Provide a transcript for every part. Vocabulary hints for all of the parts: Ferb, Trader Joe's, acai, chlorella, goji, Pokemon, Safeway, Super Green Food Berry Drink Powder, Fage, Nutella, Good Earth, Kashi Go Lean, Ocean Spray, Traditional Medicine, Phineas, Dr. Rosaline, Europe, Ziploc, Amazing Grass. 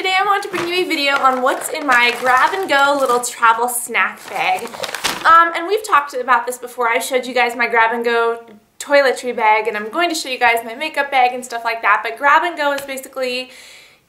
today I want to bring you a video on what's in my grab-and-go little travel snack bag. And we've talked about this before. I showed you guys my grab-and-go toiletry bag, and I'm going to show you guys my makeup bag and stuff like that. But grab-and-go is basically,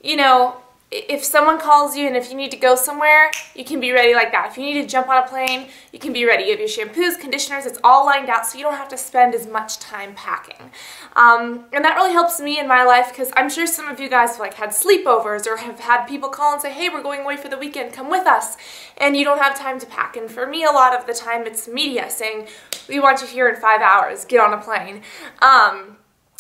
you know, if someone calls you and if you need to go somewhere, you can be ready like that. If you need to jump on a plane, you can be ready. You have your shampoos, conditioners, it's all lined out so you don't have to spend as much time packing. And that really helps me in my life because I'm sure some of you guys have had sleepovers or have had people call and say, hey, we're going away for the weekend, come with us. And you don't have time to pack. And for me, a lot of the time it's media saying, we want you here in 5 hours, get on a plane.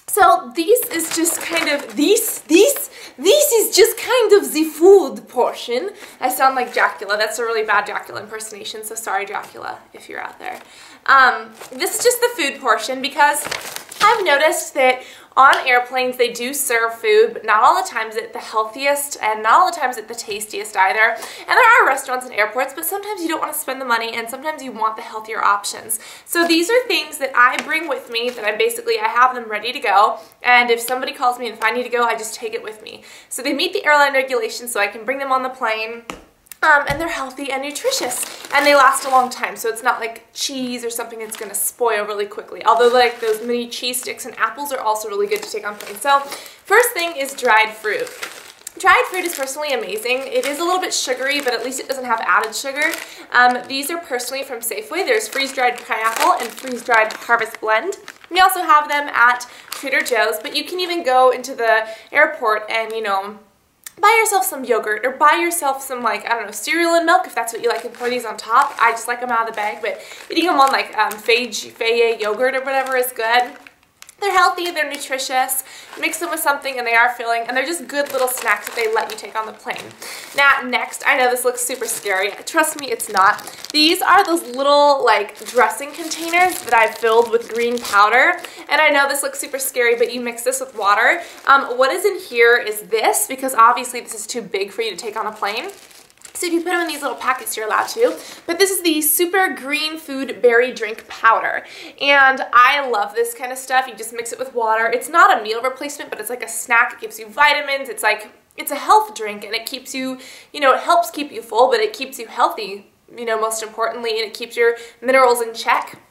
So this is just kind of, this is just kind of the food portion. I sound like Dracula. That's a really bad Dracula impersonation, so sorry Dracula if you're out there. This is just the food portion because I've noticed that on airplanes they do serve food, but not all the time is it the healthiest and not all the time is it the tastiest either. And there are restaurants and airports, but sometimes you don't want to spend the money and sometimes you want the healthier options. So these are things that I bring with me that I have them ready to go, and if somebody calls me and if I need to go, I just take it with me. So they meet the airline regulations so I can bring them on the plane. And they're healthy and nutritious, and they last a long time, so it's not like cheese or something that's going to spoil really quickly, although like those mini cheese sticks and apples are also really good to take on planes. So first thing is dried fruit. Dried fruit is personally amazing. It is a little bit sugary, but at least it doesn't have added sugar. These are personally from Safeway. There's freeze-dried pineapple and freeze-dried harvest blend. We also have them at Trader Joe's, but you can even go into the airport and, you know, buy yourself some yogurt or buy yourself some, like, I don't know, cereal and milk if that's what you like, and pour these on top. I just like them out of the bag, but eating them on like Fage yogurt or whatever is good. They're healthy, they're nutritious, mix them with something and they are filling, and they're just good little snacks that they let you take on the plane. Now, next, I know this looks super scary. Trust me, it's not. These are those little, like, dressing containers that I've filled with green powder, and I know this looks super scary, but you mix this with water. What is in here is this, because obviously this is too big for you to take on a plane. So if you put them in these little packets, you're allowed to. But this is the Super Green Food Berry Drink Powder. And I love this kind of stuff. You just mix it with water. It's not a meal replacement, but it's like a snack. It gives you vitamins. It's like, it's a health drink, and it keeps you, you know, it helps keep you full, but it keeps you healthy, you know, most importantly, and it keeps your minerals in check.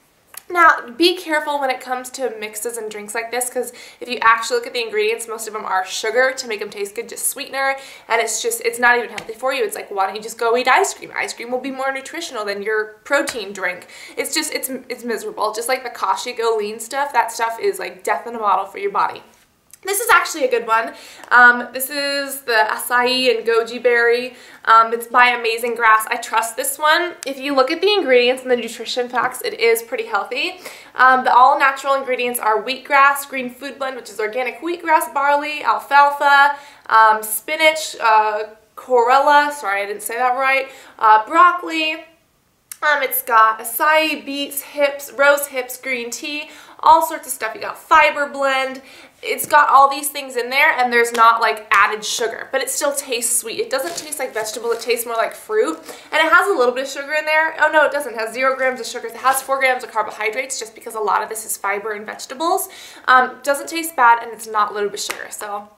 Now, be careful when it comes to mixes and drinks like this, because if you actually look at the ingredients, most of them are sugar to make them taste good, just sweetener, and it's just, it's not even healthy for you. It's like, why don't you just go eat ice cream? Ice cream will be more nutritional than your protein drink. It's just, it's miserable. Just like the Kashi Go Lean stuff, that stuff is like death in a bottle for your body. This is actually a good one. This is the acai and goji berry. It's by Amazing Grass. I trust this one. If you look at the ingredients and the nutrition facts, it is pretty healthy. The all-natural ingredients are wheatgrass, green food blend, which is organic wheatgrass, barley, alfalfa, spinach, chlorella, sorry I didn't say that right, broccoli. It's got acai, beets, hips, rose hips, green tea, all sorts of stuff. You got fiber blend. It's got all these things in there, and there's not like added sugar, but it still tastes sweet. It doesn't taste like vegetable, it tastes more like fruit, and it has a little bit of sugar in there. Oh no, it doesn't. It has 0 grams of sugar. It has 4 grams of carbohydrates just because a lot of this is fiber and vegetables. Doesn't taste bad, and it's not loaded with sugar, so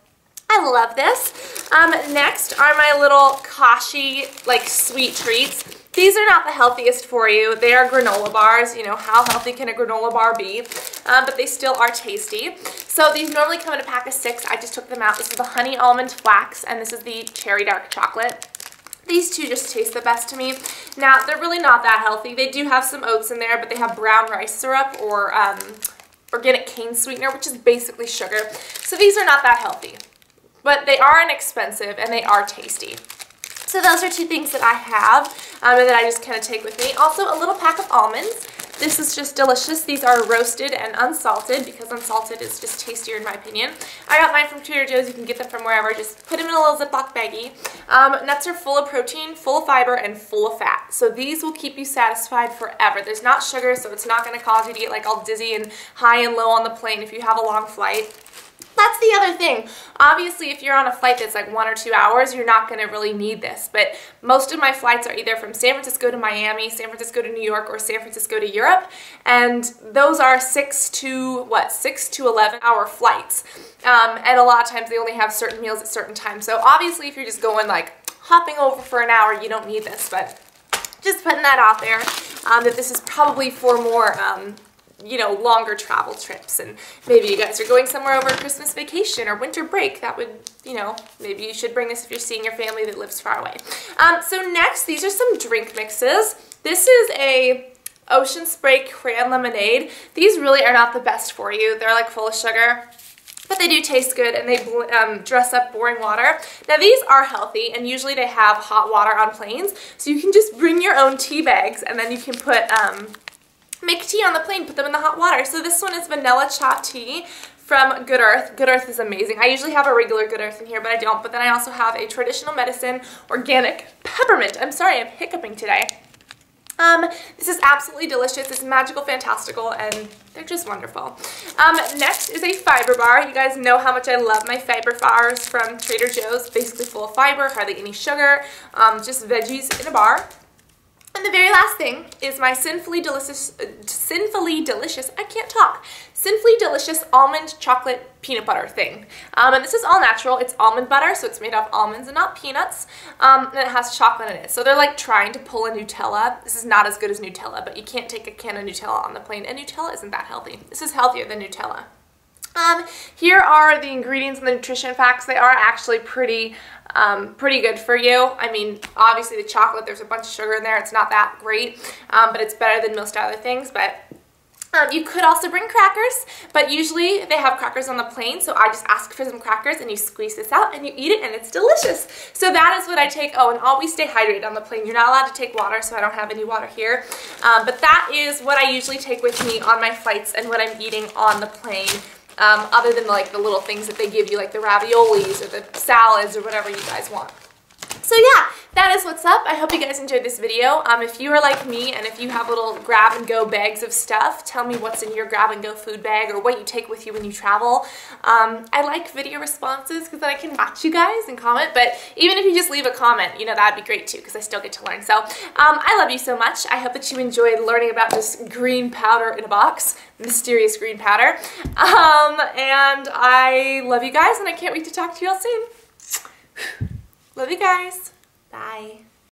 I love this. Next are my little Kashi, like, sweet treats. These are not the healthiest for you. They are granola bars. You know, how healthy can a granola bar be? But they still are tasty. So these normally come in a pack of 6. I just took them out. This is the honey almond flax, and this is the cherry dark chocolate. These two just taste the best to me. Now, they're really not that healthy. They do have some oats in there, but they have brown rice syrup or organic cane sweetener, which is basically sugar. So these are not that healthy, but they are inexpensive and they are tasty. So those are two things that I have and that I just kind of take with me. Also, a little pack of almonds. This is just delicious. These are roasted and unsalted because unsalted is just tastier in my opinion. I got mine from Trader Joe's. You can get them from wherever. Just put them in a little Ziploc baggie. Nuts are full of protein, full of fiber, and full of fat. So these will keep you satisfied forever. There's not sugar, so it's not going to cause you to get like all dizzy and high and low on the plane if you have a long flight. That's the other thing. Obviously, if you're on a flight that's like 1 or 2 hours, you're not gonna really need this, but most of my flights are either from San Francisco to Miami, San Francisco to New York, or San Francisco to Europe, and those are 6 to 11 hour flights, and a lot of times they only have certain meals at certain times, so obviously if you're just going like hopping over for an hour, you don't need this, but just putting that out there, that this is probably for more, you know, longer travel trips, and maybe you guys are going somewhere over Christmas vacation or winter break. That would, you know, maybe you should bring this if you're seeing your family that lives far away. So next, these are some drink mixes. This is a Ocean Spray cran lemonade. These really are not the best for you. They're like full of sugar, but they do taste good, and they dress up boring water. Now these are healthy, and usually they have hot water on planes, so you can just bring your own tea bags, and then you can put make tea on the plane, put them in the hot water. So this one is vanilla cha tea from Good Earth. Good Earth is amazing. I usually have a regular Good Earth in here, but I don't. But then I also have a Traditional Medicine organic peppermint. I'm sorry, I'm hiccuping today. This is absolutely delicious. It's magical, fantastical, and they're just wonderful. Next is a fiber bar. You guys know how much I love my fiber bars from Trader Joe's. Basically full of fiber, hardly any sugar, just veggies in a bar. And the very last thing is my Sinfully Delicious Almond Chocolate Peanut Butter thing. And this is all natural. It's almond butter, so it's made of almonds and not peanuts. And it has chocolate in it. So they're like trying to pull a Nutella. This is not as good as Nutella, but you can't take a can of Nutella on the plane. And Nutella isn't that healthy. This is healthier than Nutella. Here are the ingredients and the nutrition facts. They are actually pretty pretty good for you. I mean, obviously the chocolate, there's a bunch of sugar in there. It's not that great, but it's better than most other things. But you could also bring crackers, but usually they have crackers on the plane, so I just ask for some crackers, and you squeeze this out, and you eat it, and it's delicious. So that is what I take. Oh, and always stay hydrated on the plane. You're not allowed to take water, so I don't have any water here. But that is what I usually take with me on my flights and what I'm eating on the plane. Other than like the little things that they give you, like the raviolis or the salads or whatever you guys want. So yeah, that is what's up. I hope you guys enjoyed this video. If you are like me and if you have little grab-and-go bags of stuff, tell me what's in your grab-and-go food bag or what you take with you when you travel. I like video responses because then I can watch you guys and comment, but even if you just leave a comment, you know, that'd be great too because I still get to learn. So I love you so much. I hope that you enjoyed learning about this green powder in a box, mysterious green powder. And I love you guys, and I can't wait to talk to you all soon. Love you guys. Bye.